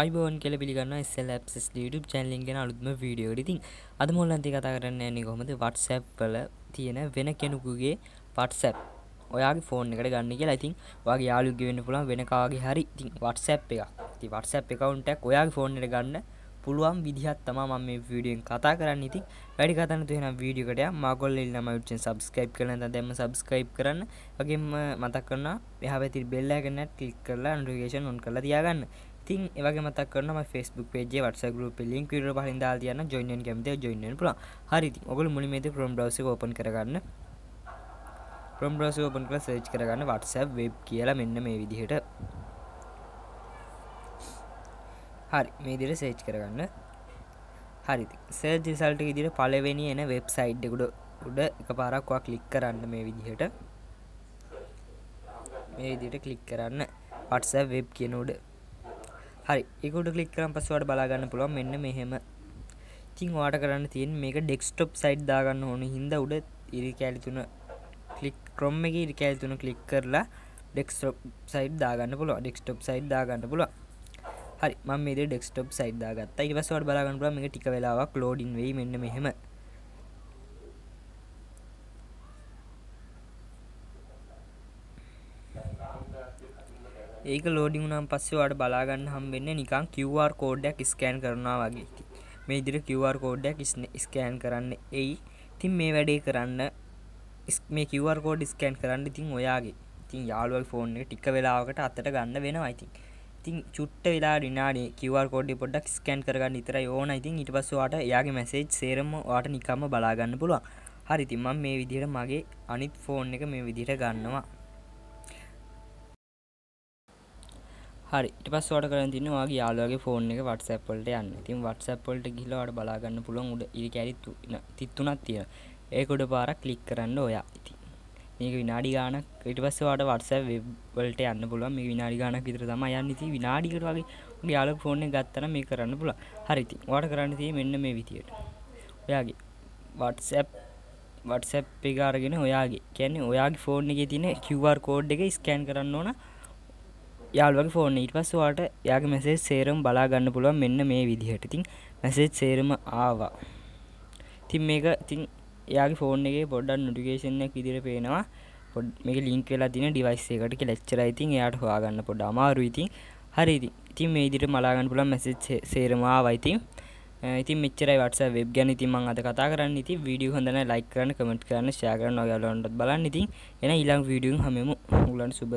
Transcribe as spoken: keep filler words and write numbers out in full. आयुन के लिए करना सेल एक्सेस यूट्यूब चैनल में वीडियो एडिटिंग अदमूल कथा कर वाट्सएप तीन वेन के वाट्सएप आगे फोन कई थिंक आगे यालूला वेनक आगे हरी थिंक वाट्सएप वाट्सएप अकौंट कोई फोन का පුළුවන් විදිහක් තමයි මම මේ වීඩියෝෙන් කතා කරන්න. ඉතින් වැඩි කතා නැතුව එහෙනම් වීඩියෝ එකට යන්න. මාගොල්ලෝ ළමයි YouTube channel subscribe කරලා නැත්නම් දැන්ම subscribe කරන්න. වගේම මතක් කරනවා එහා පැත්තේ bell icon එක click කරලා notification on කරලා තියාගන්න. ඉතින් ඒ වගේ මතක් කරනවා මගේ Facebook page එක WhatsApp group එකේ link video පහින් දාලා තියන්න. join වෙන්න කැමතිව join වෙන්න පුළුවන්. හරි ඉතින් ඔයගොල්ලෝ මුලින්ම ඉතින් Chrome browser එක open කරගන්න. Chrome browser open කරලා search කරගන්න WhatsApp web කියලා මෙන්න මේ විදිහට. හරි මේ විදිහට සර්ච් කරගන්න. හරි ඉතින් සර්ච් රිසල්ට් එක විදිහට පළවෙනි එන වෙබ්සයිට් එක උඩ උඩ එකපාරක් ඔයා ක්ලික් කරන්න මේ විදිහට. මේ විදිහට ක්ලික් කරන්න WhatsApp web කියන උඩ. හරි ඒක උඩ ක්ලික් කරාන් පස්සේ ඔයාලා බලා ගන්න පුළුවන් මෙන්න මෙහෙම. ඉතින් ඔයාට කරන්න තියෙන්නේ මේක desktop site දාගන්න ඕනේ. හින්දා උඩ ඉරිකැලි තුන ක්ලික් Chrome එකේ ඉරිකැලි තුන ක්ලික් කරලා desktop site දාගන්න පුළුවන්. desktop site දාගන්න පුළුවන්. හරි මම මේ දෙක desktop site දාගත්තා. ඊට පස්සේ ඔයාලට බලා ගන්න පුළුවන් මේක ටික වෙලාවක් loading වෙයි මෙන්න මෙහෙම. ඒක loading වුණාන් පස්සේ ඔයාලට බලා ගන්න හම්බෙන්නේ නිකන් Q R code එකක් scan කරනවා වගේ. මේ විදිහට Q R code එකක් scan කරන්න එයි. ඉතින් මේ වැඩේ කරන්න මේ Q R code scan කරන්න ඉතින් ඔයාගේ. ඉතින් යාළුවගේ phone එක ටික වෙලාවකට අතට ගන්න වෙනවා ඉතින්. ඉතින් චුට්ට වෙලා විනාඩි Q R code එක පොඩ්ඩක් ස්කෑන් කරගන්න විතරයි ඕන. ඉතින් ඊට පස්සේ ඔයාට එයාගේ મેસેජ් සේරම ඔයාට නිකම්ම බලා ගන්න පුළුවන්. හරි ඉතින් මම මේ විදිහට මගේ අනිත් ෆෝන් එක මේ විදිහට ගන්නවා. හරි ඊට පස්සේ ඔයාට කරන්න තියෙන්නේ ඔයාගේ යාළුවාගේ ෆෝන් එක WhatsApp වලට යන්න. ඉතින් WhatsApp වලට ගිහලා ඔයාට බලා ගන්න පුළුවන් උඩ ඉරි කැරි තිස් තුනක් තියෙනවා. ඒක උඩ පාරක් ක්ලික් කරන්න ඔයා. ඉතින් මේක විනාඩි ගානක් ඊට පස්සේ ඔයාට WhatsApp web වලට යන්න පුළුවන්. මේ විනාඩි ගානක් විතර තමයි යන්නේ. ඉතින් විනාඩිකට වගේ ඔයාගේ යාළුවගේ ෆෝන් එක ගත්තා නම් මේක කරන්න පුළුවන්. හරි ඉතින් ඔයාට කරන්න තියෙන්නේ මෙන්න මේ විදියට. ඔයාගේ WhatsApp WhatsApp එක අරගෙන ඔයාගේ කියන්නේ ඔයාගේ ෆෝන් එකේ තියෙන Q R code එක ස්කෑන් කරන්න ඕන යාළුවගේ ෆෝන් එක. ඊට පස්සේ ඔයාට එයාගේ message සේරම බලා ගන්න පුළුවන් මෙන්න මේ විදියට. ඉතින් message සේරම ආවා. ඉතින් මේක ඉතින් यागे फोन के पड़ा नोटिफिकेशन इधर पेना मेक लिंक डिवाइस लच्चर थिंग याट आगन पड़ा अमारू थी हरी थी थीम इधर मलागन पुल मेसेज शेर आवती थीम मिचर वाट्सएप वेब गाने थी मैं अद कथा करानी थी वीडियो अंदर लाइक कराने कमेंट कराने शेयर कराने बला थी इला वीडियो हमें सुबह